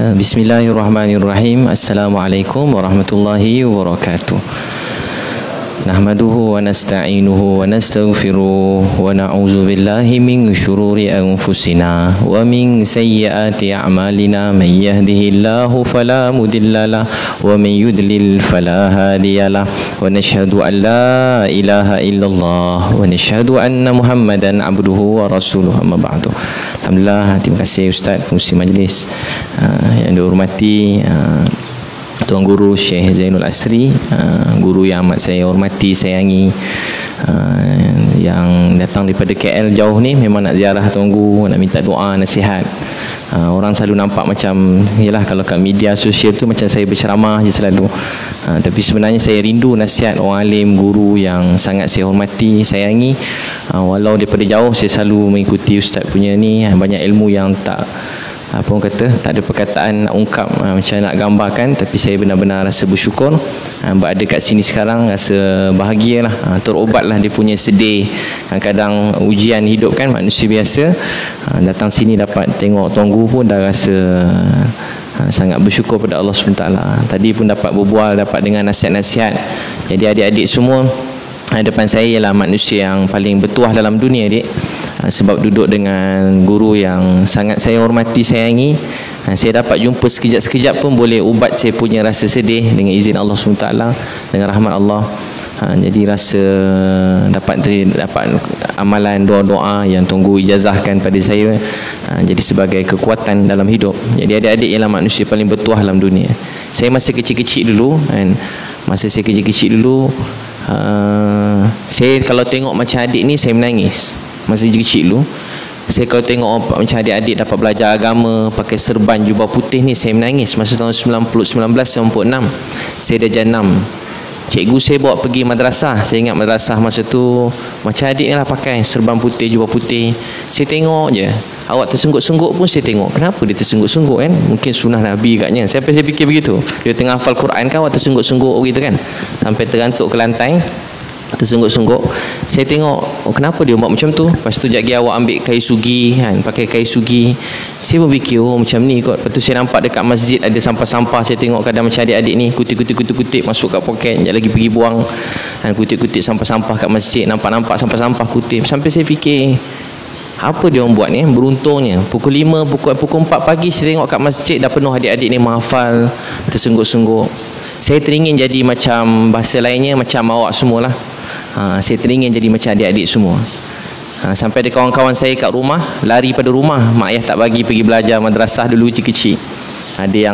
Bismillahirrahmanirrahim. Assalamualaikum warahmatullahi wabarakatuh. Nahmaduhu wa nasta'inuhu wa nastaghfiruh wa na'udzu billahi min syururi anfusina wa min sayyiati a'malina man yahdihillahu fala mudhillalah wa man yudlil fala hadiyalah wa nashhadu an la ilaha illallah wa nashhadu anna Muhammadan 'abduhu wa rasuluh. Amma ba'du. Alhamdulillah, terima kasih Ustaz, pengurusi majlis yang dihormati Tuan Guru Syekh Zainul Asri, guru yang amat saya hormati, sayangi, yang datang daripada KL jauh ni memang nak ziarah Tuan Guru, nak minta doa, nasihat. Orang selalu nampak macam, yalah, kalau kat media sosial tu macam saya berceramah je selalu, tapi sebenarnya saya rindu nasihat orang alim, guru yang sangat saya hormati, sayangi. Walau daripada jauh saya selalu mengikuti Ustaz punya ni, banyak ilmu yang tak, apa orang kata, tak ada perkataan nak ungkap macam nak gambarkan, tapi saya benar-benar rasa bersyukur berada kat sini sekarang, rasa bahagialah, terobatlah dia punya sedih. Kadang-kadang ujian hidup kan, manusia biasa, datang sini dapat tengok Tuan Guru pun dah rasa sangat bersyukur pada Allah SWT. Tadi pun dapat berbual, dapat dengar nasihat-nasihat. Jadi adik-adik semua depan saya ialah manusia yang paling bertuah dalam dunia, adik. Sebab duduk dengan guru yang sangat saya hormati, sayangi, saya dapat jumpa sekejap-sekejap pun boleh ubat saya punya rasa sedih dengan izin Allah SWT, dengan rahmat Allah. Jadi rasa dapat amalan doa-doa yang tunggu ijazahkan pada saya, jadi sebagai kekuatan dalam hidup. Jadi adik-adik ialah manusia paling bertuah dalam dunia. Saya masa kecil-kecil dulu kan, saya kalau tengok macam adik ni saya menangis. Masa kecil dulu saya kalau tengok macam adik-adik dapat belajar agama, pakai serban, jubah putih ni, saya menangis. Masa tahun 1996 saya dah jenam, cikgu saya bawa pergi madrasah. Saya ingat madrasah masa tu macam adik ni lah, pakai serban putih, jubah putih. Saya tengok je, awak tersungguk-sungguk pun saya tengok. Kenapa dia tersungguk-sungguk kan? Mungkin sunnah Nabi katnya. Saya fikir begitu. Dia tengah hafal Quran kan, awak tersungguk-sungguk begitu kan, sampai terantuk ke lantai, tersungguk-sungguk. Saya tengok, oh, kenapa dia buat macam tu? Lepas tu sekejap lagi awak ambil kayu sugi kan, pakai kayu sugi. Saya berfikir, oh macam ni kot. Lepas tu saya nampak dekat masjid ada sampah-sampah. Saya tengok kadang macam adik-adik ni kutip-kutip masuk kat poket, sekejap lagi pergi buang kan, kutip-kutip sampah-sampah kat masjid, nampak-nampak sampah-sampah kutip. Sampai saya fikir, apa dia orang buat ni? Beruntungnya pukul 5, pukul 4 pagi saya tengok kat masjid dah penuh adik-adik ni menghafal, tersungguk-sungguk. Saya teringin jadi macam, bahasa lainnya macam awak semualah. Saya teringin jadi macam adik-adik semua. Sampai ada kawan-kawan saya kat rumah lari pada rumah, mak ayah tak bagi pergi belajar madrasah dulu kecil-kecil. Ada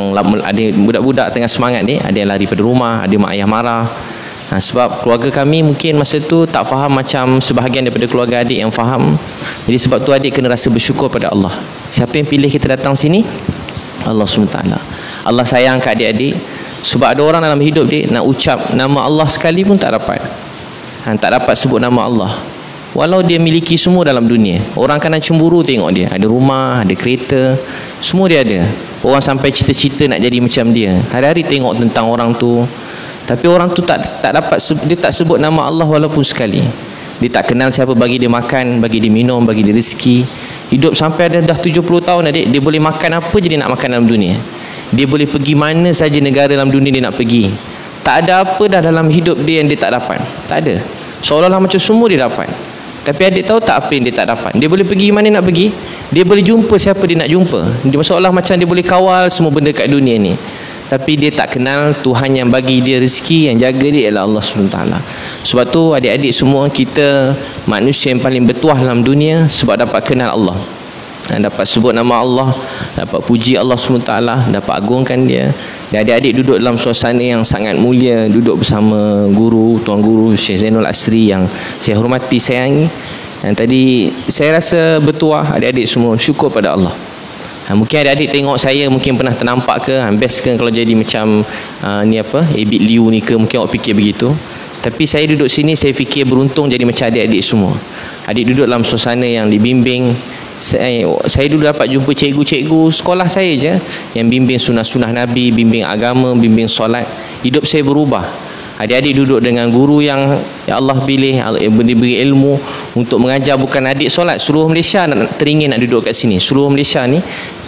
budak-budak tengah semangat ni, ada yang lari pada rumah, ada mak ayah marah. Sebab keluarga kami mungkin masa tu tak faham macam sebahagian daripada keluarga adik yang faham. Jadi sebab tu adik kena rasa bersyukur pada Allah. Siapa yang pilih kita datang sini? Allah SWT. Allah sayang kat adik-adik. Sebab ada orang dalam hidup dia nak ucap nama Allah sekali pun tak dapat, tak dapat sebut nama Allah. Walau dia miliki semua dalam dunia, orang kanan cemburu tengok dia, ada rumah, ada kereta, semua dia ada. Orang sampai cita-cita nak jadi macam dia, hari-hari tengok tentang orang tu. Tapi orang tu tak dapat, dia tak sebut nama Allah walaupun sekali. Dia tak kenal siapa bagi dia makan, bagi dia minum, bagi dia rezeki. Hidup sampai ada dah 70 tahun adik, dia boleh makan apa je dia nak makan dalam dunia. Dia boleh pergi mana saja negara dalam dunia dia nak pergi. Tak ada apa dah dalam hidup dia yang dia tak dapat. Tak ada. Seolah-olah macam semua dia dapat. Tapi adik tahu tak apa yang dia tak dapat? Dia boleh pergi mana nak pergi, dia boleh jumpa siapa dia nak jumpa. Dia seolah macam dia boleh kawal semua benda kat dunia ni. Tapi dia tak kenal Tuhan yang bagi dia rezeki, yang jaga dia ialah Allah SWT. Sebab tu adik-adik semua, kita manusia yang paling bertuah dalam dunia sebab dapat kenal Allah, dapat sebut nama Allah, dapat puji Allah SWT, dapat agungkan dia. Dan adik-adik duduk dalam suasana yang sangat mulia, duduk bersama guru, Tuan Guru Syekh Zainul Asri yang saya hormati, sayangi. Dan tadi saya rasa bertuah adik-adik semua, syukur pada Allah. Mungkin adik-adik tengok saya mungkin pernah ternampak ke, best ke kalau jadi macam ni apa, Abid Liu ni ke, mungkin awak fikir begitu. Tapi saya duduk sini, saya fikir beruntung jadi macam adik-adik semua. Adik duduk dalam suasana yang dibimbing. Saya dulu dapat jumpa cikgu-cikgu sekolah saya je yang bimbing sunah-sunah Nabi, bimbing agama, bimbing solat. Hidup saya berubah. Adik-adik duduk dengan guru yang ya Allah pilih, diberi ilmu untuk mengajar. Bukan adik solat, seluruh Malaysia teringin nak duduk kat sini. Seluruh Malaysia ni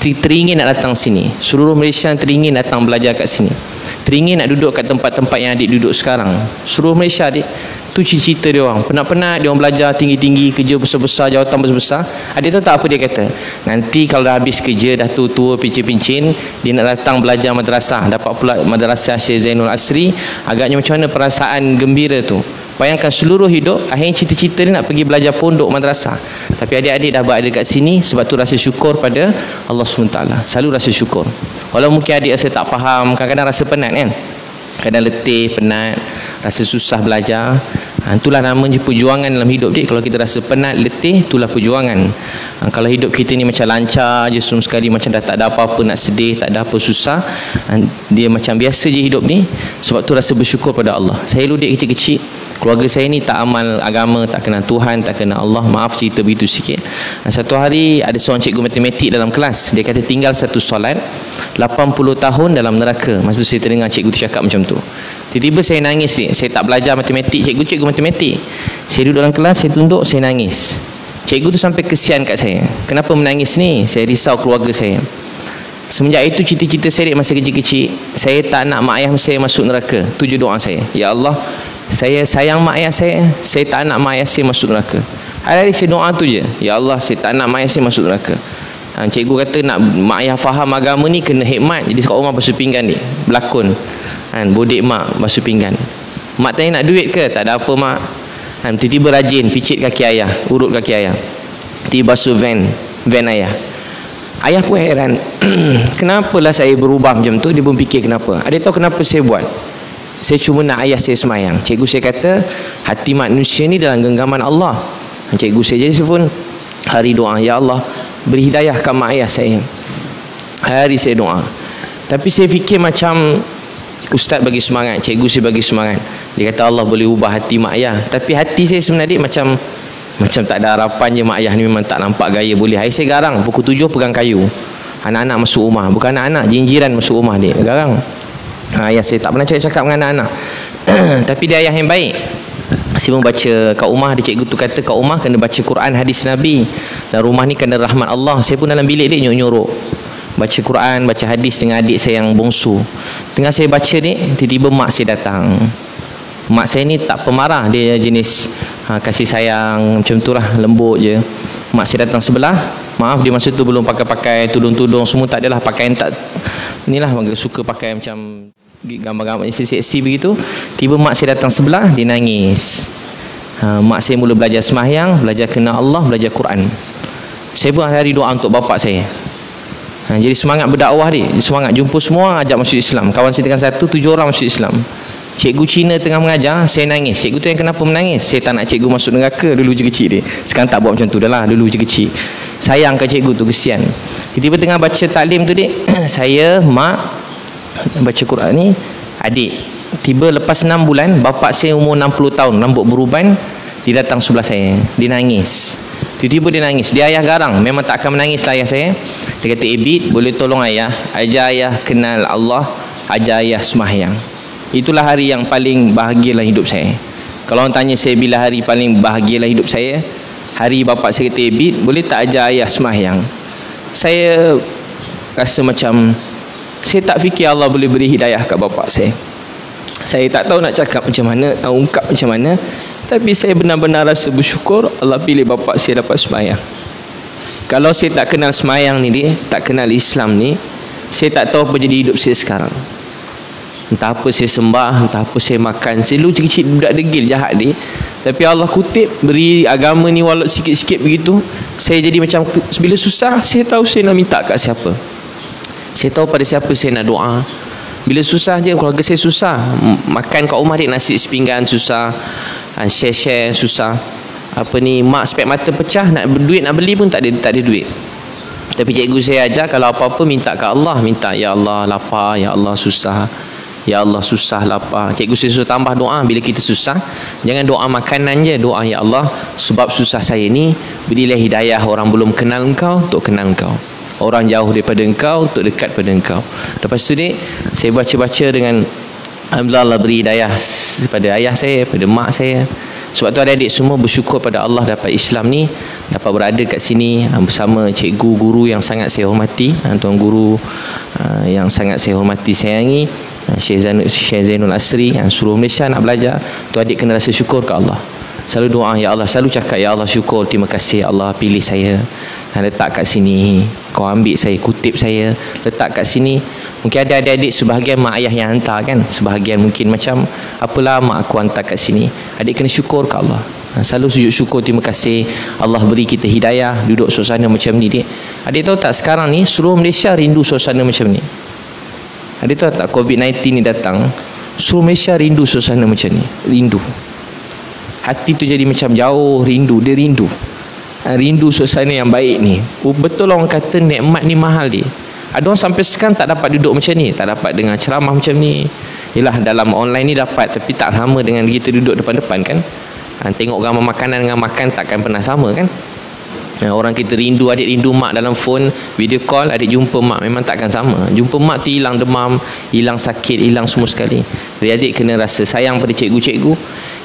teringin nak datang sini. Seluruh Malaysia teringin datang belajar kat sini. Teringin nak duduk kat tempat-tempat yang adik duduk sekarang. Seluruh Malaysia adik, tu cita-cita dia orang. Penat-penat dia orang belajar tinggi-tinggi, kerja besar-besar, jawatan besar-besar. Adik tahu tak apa dia kata? Nanti kalau dah habis kerja, dah tua-tua, pincin-pincin, dia nak datang belajar madrasah. Dapat pula madrasah Syekh Zainul Asri. Agaknya macam mana perasaan gembira tu? Bayangkan seluruh hidup, akhirnya cita-cita dia nak pergi belajar pondok madrasah. Tapi adik-adik dah berada kat sini, sebab tu rasa syukur pada Allah SWT. Selalu rasa syukur. Walau mungkin adik rasa tak faham, kadang-kadang rasa penat kan? Kadang letih, penat, rasa susah belajar. Itulah namanya perjuangan dalam hidup dia. Kalau kita rasa penat, letih, itulah perjuangan. Kalau hidup kita ni macam lancar je, sum sekali macam dah tak ada apa-apa nak sedih, tak ada apa susah, dia macam biasa je hidup ni. Sebab tu rasa bersyukur pada Allah. Saya dulu dia kecil-kecil, keluarga saya ni tak amal agama, tak kenal Tuhan, tak kenal Allah. Maaf cerita begitu sikit. Satu hari ada seorang cikgu matematik dalam kelas. Dia kata tinggal satu solat 80 tahun dalam neraka. Masa tu saya terdengar cikgu tu cakap macam tu. Tiba-tiba saya nangis ni. Saya tak belajar matematik, cikgu matematik. Saya duduk dalam kelas, saya tunduk, saya nangis. Cikgu tu sampai kesian kat saya. Kenapa menangis ni? Saya risau keluarga saya. Semenjak itu cita-cita saya masa kecil-kecil, saya tak nak mak ayah saya masuk neraka. Tu je doa saya. Ya Allah, saya sayang mak ayah saya tak nak mak ayah saya masuk neraka. Hari-hari saya doa tu je. Ya Allah, saya tak nak mak ayah saya masuk neraka. Cikgu kata nak mak ayah faham agama ni kena hikmat. Jadi sekat orang basuh pinggan ni. Berlakon. Bodek mak basuh pinggan. Mak tanya nak duit ke? Tak ada apa mak. Tiba-tiba rajin picit kaki ayah, urut kaki ayah, tiba basuh van ayah. Ayah pun heran, kenapalah saya berubah macam tu. Dia pun fikir kenapa. Adik tahu kenapa saya buat? Saya cuma nak ayah saya semayang. Cikgu saya kata hati manusia ni dalam genggaman Allah. Cikgu saya jadi pun hari doa, ya Allah beri hidayah kat mak ayah saya. Hari saya doa, tapi saya fikir macam ustaz bagi semangat, cikgu saya bagi semangat. Dia kata Allah boleh ubah hati mak ayah. Tapi hati saya sebenarnya macam tak ada harapan je. Mak ayah ni memang tak nampak gaya boleh. Hari saya garang, pukul 7 pegang kayu. Anak-anak masuk rumah. Bukan anak-anak, jinjiran masuk rumah dia. Garang. Ayah saya tak pernah cakap dengan anak-anak. Tapi dia ayah yang baik. Saya pun baca kat rumah. Dia cikgu tu kata kat rumah kena baca Quran, hadis Nabi. Dan rumah ni kena rahmat Allah. Saya pun dalam bilik dia nyorok. Baca Quran, baca hadis dengan adik saya yang bongsu. Tengah saya baca ni, tiba-tiba mak saya datang. Mak saya ni tak pemarah. Dia jenis kasih sayang, macam tu lah, lembut je. Mak saya datang sebelah. Maaf, dia masa tu belum pakai-pakai tudung-tudung, semua tak adalah pakaian tak. Inilah, suka pakai macam gambar-gambar seksi-seksi begitu. Tiba mak saya datang sebelah, dia nangis. Mak saya mula belajar semahyang, belajar kenal Allah, belajar Quran. Saya pun hari-hari doa untuk bapak saya. Jadi semangat berdakwah dia, semangat jumpa semua, ajak masuk Islam. Kawan saya dengan 7 orang masuk Islam. Cikgu Cina tengah mengajar, saya nangis. Cikgu tu yang kenapa menangis? Saya tak nak cikgu masuk neraka dulu je kecil dia. Sekarang tak buat macam tu dah lah, dulu je kecil. Sayang ke cikgu tu, kesian. Tiba-tiba tengah baca taklim tu dik, saya, mak, baca Quran ni, adik. Tiba lepas 6 bulan, bapak saya umur 60 tahun, rambut beruban, dia datang sebelah saya, dia nangis. Tiba-tiba dia nangis. Dia ayah garang. Memang tak akan menangis lah ayah saya. Dia kata, Ebit, boleh tolong ayah? Ajar ayah kenal Allah. Ajar ayah sembahyang. Itulah hari yang paling bahagia dalam hidup saya. Kalau orang tanya saya bila hari paling bahagia dalam hidup saya, hari bapak saya kata, Ebit, boleh tak ajar ayah sembahyang? Saya rasa macam, saya tak fikir Allah boleh beri hidayah kat bapak saya. Saya tak tahu nak cakap macam mana, nak ungkap macam mana. Tapi saya benar-benar rasa bersyukur Allah pilih bapak saya dapat semayang. Kalau saya tak kenal semayang ni dia, tak kenal Islam ni, saya tak tahu apa jadi hidup saya sekarang. Entah apa saya sembah, entah apa saya makan. Saya dulu kecil budak degil jahat dia. Tapi Allah kutip, beri agama ni walau sikit-sikit begitu. Saya jadi macam, bila susah, saya tahu saya nak minta kat siapa. Saya tahu pada siapa saya nak doa. Bila susah je, keluarga saya susah. Makan kat rumah dia, nasi sepinggan susah. Share-share susah. Apa ni, mak spek mata pecah, nak duit nak beli pun tak ada duit. Tapi cikgu saya ajar kalau apa-apa minta kat Allah. Minta ya Allah lapar, ya Allah susah, ya Allah susah lapar. Cikgu saya suruh tambah doa bila kita susah. Jangan doa makanan je, doa ya Allah sebab susah saya ni, berilah hidayah orang belum kenal engkau untuk kenal engkau, orang jauh daripada engkau untuk dekat pada engkau. Lepas tu dik, saya baca-baca dengan Alhamdulillah Allah beri hidayah pada ayah saya, pada mak saya. Sebab tu adik-adik semua bersyukur pada Allah dapat Islam ni, dapat berada kat sini bersama cikgu guru yang sangat saya hormati, tuan guru yang sangat saya hormati, sayangi, Syekh Zainul Asri, yang suruh Malaysia nak belajar. Tu adik kena rasa syukur ke Allah. Selalu doa, ya Allah, selalu cakap, ya Allah syukur, terima kasih ya Allah pilih saya, letak kat sini, kau ambil saya, kutip saya, letak kat sini. Mungkin ada adik-adik sebahagian mak ayah yang hantar kan, sebahagian mungkin macam apalah mak aku hantar kat sini. Adik kena syukur ke Allah, selalu sujud syukur, terima kasih Allah beri kita hidayah duduk suasana macam ni. Adik tahu tak sekarang ni seluruh Malaysia rindu suasana macam ni. Adik tahu tak COVID-19 ni datang, seluruh Malaysia rindu suasana macam ni, rindu. Hati tu jadi macam jauh, rindu. Dia rindu. Rindu suasana yang baik ni. Betul orang kata nikmat ni mahal dia. Ada orang sampai sekarang tak dapat duduk macam ni. Tak dapat dengar ceramah macam ni. Yelah dalam online ni dapat. Tapi tak sama dengan kita duduk depan-depan kan. Tengok gambar makanan dengan makan takkan pernah sama kan. Orang kita rindu, adik rindu mak dalam phone, video call. Adik jumpa mak memang takkan sama. Jumpa mak tu hilang demam, hilang sakit, hilang semua sekali. Jadi adik kena rasa sayang pada cikgu-cikgu.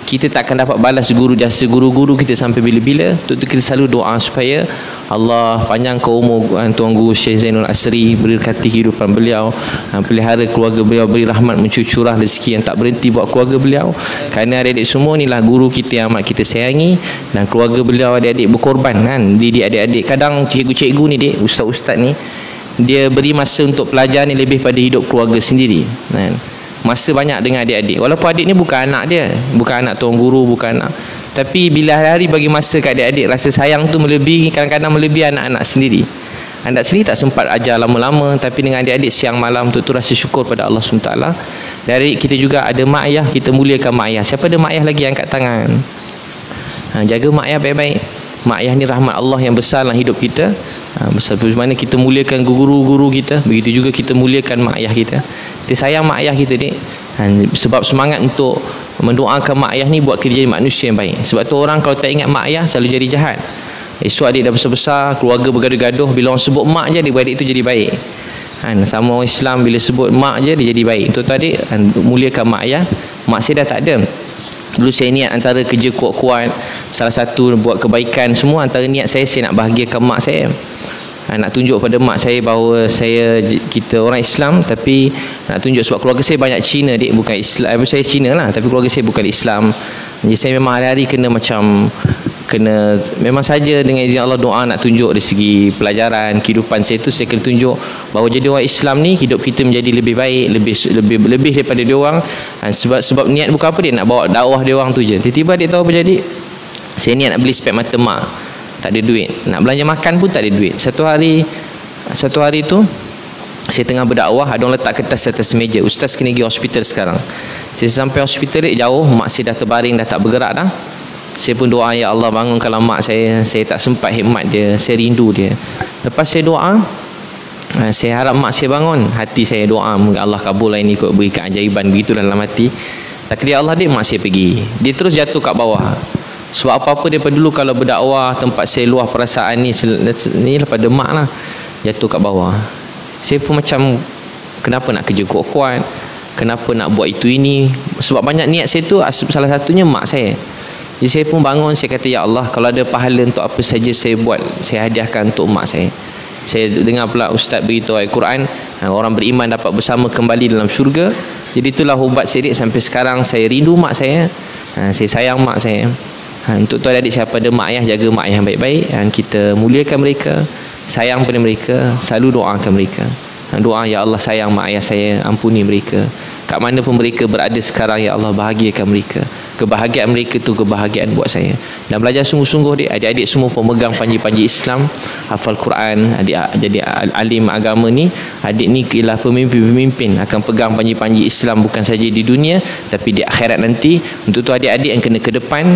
Kita tak akan dapat balas guru jasa guru-guru kita sampai bila-bila. Untuk itu kita selalu doa supaya Allah panjangkan umur tuan guru Syekh Zainul Asri, berkati kehidupan beliau, pelihara keluarga beliau, beri rahmat, mencucurah rezeki yang tak berhenti buat keluarga beliau. Kerana adik-adik semua inilah guru kita yang amat kita sayangi, dan keluarga beliau adik-adik berkorban kan. Didik adik-adik, kadang cikgu-cikgu ni dik, ustaz-ustaz ni, dia beri masa untuk pelajar ni lebih pada hidup keluarga sendiri kan. Masa banyak dengan adik-adik. Walaupun adik ni bukan anak dia, bukan anak tuan guru, bukan anak. Tapi bila hari-hari bagi masa kat adik-adik, rasa sayang tu melebihi, kadang-kadang melebihi anak-anak sendiri. Anak sendiri tak sempat ajar lama-lama, tapi dengan adik-adik siang malam tu rasa syukur pada Allah SWT. Dari kita juga ada mak ayah, kita muliakan mak ayah. Siapa ada mak ayah lagi angkat tangan? Jaga mak ayah baik-baik. Mak ayah ni rahmat Allah yang besar dalam hidup kita. Bagaimana kita muliakan guru-guru kita, begitu juga kita muliakan mak ayah kita. Kita sayang mak ayah kita ni, sebab semangat untuk mendoakan mak ayah ni buat kita jadi manusia yang baik. Sebab tu orang kalau tak ingat mak ayah selalu jadi jahat. Esok adik dah besar-besar, keluarga bergaduh-gaduh, bila orang sebut mak je adik-adik tu jadi baik. Sama orang Islam bila sebut mak je dia jadi baik. Tuan-tuan adik, muliakan mak ayah. Mak saya dah tak ada. Dulu saya niat antara kerja kuat-kuat, salah satu buat kebaikan semua, antara niat saya nak bahagiakan mak saya. Nak tunjuk pada mak saya bahawa kita orang Islam, tapi nak tunjuk sebab keluarga saya banyak Cina dik, bukan Islam. Saya Cina lah, tapi keluarga saya bukan Islam. Jadi saya memang hari-hari kena memang saja dengan izin Allah doa nak tunjuk dari segi pelajaran kehidupan saya tu, saya kena tunjuk bahawa jadi orang Islam ni hidup kita menjadi lebih baik, lebih daripada dia orang. Sebab niat bukan apa dia nak bawa dakwah dia orang tu je. Tiba-tiba dia tahu apa jadi. Saya niat nak beli spek mata mak, tak ada duit. Nak belanja makan pun tak ada duit. Satu hari tu saya tengah berdakwah, ada orang letak kertas atas meja, ustaz kena pergi hospital sekarang. Saya sampai hospital dia jauh, mak saya dah terbaring, dah tak bergerak dah. Saya pun doa, ya Allah bangunkanlah mak saya tak sempat khidmat dia, saya rindu dia. Lepas saya doa, saya harap mak saya bangun. Hati saya doa, Allah kabullah ini, kau beri keajaiban, begitulah dalam hati. Takdir Allah dia, mak saya pergi, dia terus jatuh kat bawah. Sebab apa-apa daripada dulu kalau berdakwah, tempat saya luah perasaan ni daripada mak lah, jatuh kat bawah. Saya pun macam, kenapa nak kerja kuat-kuat, kenapa nak buat itu ini. Sebab banyak niat saya tu, salah satunya mak saya. Jadi saya pun bangun, saya kata, ya Allah, kalau ada pahala untuk apa saja saya buat, saya hadiahkan untuk mak saya. Saya dengar pula ustaz beritahu Al-Quran, orang beriman dapat bersama kembali dalam syurga. Jadi itulah ubat saya dik, sampai sekarang saya rindu mak saya, saya sayang mak saya. Untuk tuan adik, siapa ada mak ayah, jaga mak ayah baik-baik. Kita muliakan mereka, sayang pada mereka, selalu doakan mereka. Doa, ya Allah sayang mak ayah saya, ampuni mereka. Kat mana pun mereka berada sekarang, ya Allah bahagiakan mereka. Kebahagiaan mereka tu kebahagiaan buat saya. Dan belajar sungguh-sungguh adik-adik semua pemegang panji-panji Islam, hafal Quran, adik jadi alim agama ni. Adik ni ialah pemimpin-pemimpin akan pegang panji-panji Islam, bukan saja di dunia tapi di akhirat nanti. Untuk tu adik-adik yang kena ke depan,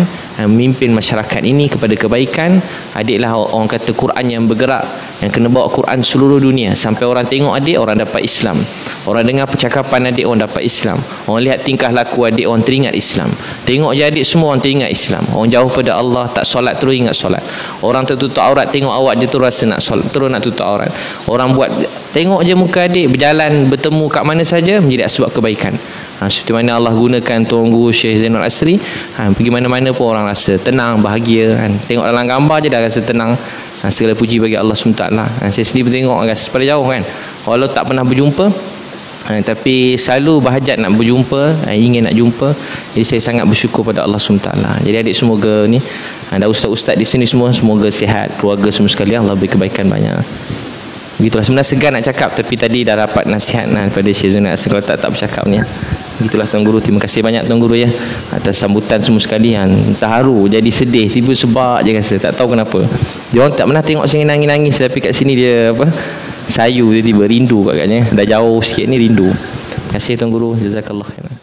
memimpin masyarakat ini kepada kebaikan. Adiklah orang kata Quran yang bergerak, yang kena bawa Quran seluruh dunia, sampai orang tengok adik, orang dapat Islam. Orang dengar percakapan adik, orang dapat Islam. Orang lihat tingkah laku adik, orang teringat Islam. Tengok je adik, semua orang teringat Islam. Orang jauh pada Allah, tak solat, terus ingat solat. Orang tertutup aurat, tengok awak je, terus rasa nak solat, terus nak tutup aurat. Orang buat, tengok je muka adik, berjalan, bertemu kat mana saja, menjadi asbab kebaikan. Seperti mana Allah gunakan Tuan Guru Syekh Zainul Asri, pergi mana-mana pun orang rasa tenang, bahagia, tengok dalam gambar je dah rasa tenang. Segala puji bagi Allah SWT. Saya sendiri tengok rasa pada jauh kan, walau tak pernah berjumpa, tapi selalu bahajat nak berjumpa, ingin nak jumpa. Jadi saya sangat bersyukur pada Allah SWT. Jadi adik semoga ni, ada ustaz-ustaz di sini semua, semoga sihat, keluarga semua sekali, Allah beri kebaikan banyak. Begitulah, sebenarnya segan nak cakap, tapi tadi dah dapat nasihat daripada Syekh Zainul Asri, kalau tak bercakap ni. Begitulah Tuan Guru, terima kasih banyak Tuan Guru ya atas sambutan semua sekalian. Terharu, jadi sedih, tiba sebab je rasa, tak tahu kenapa. Dia orang tak pernah tengok sini nangis-nangis, tapi kat sini dia apa? Sayu, dia tiba rindu kat katnya. Dah jauh sikit ni rindu. Terima kasih Tuan Guru, jazakallah khairan.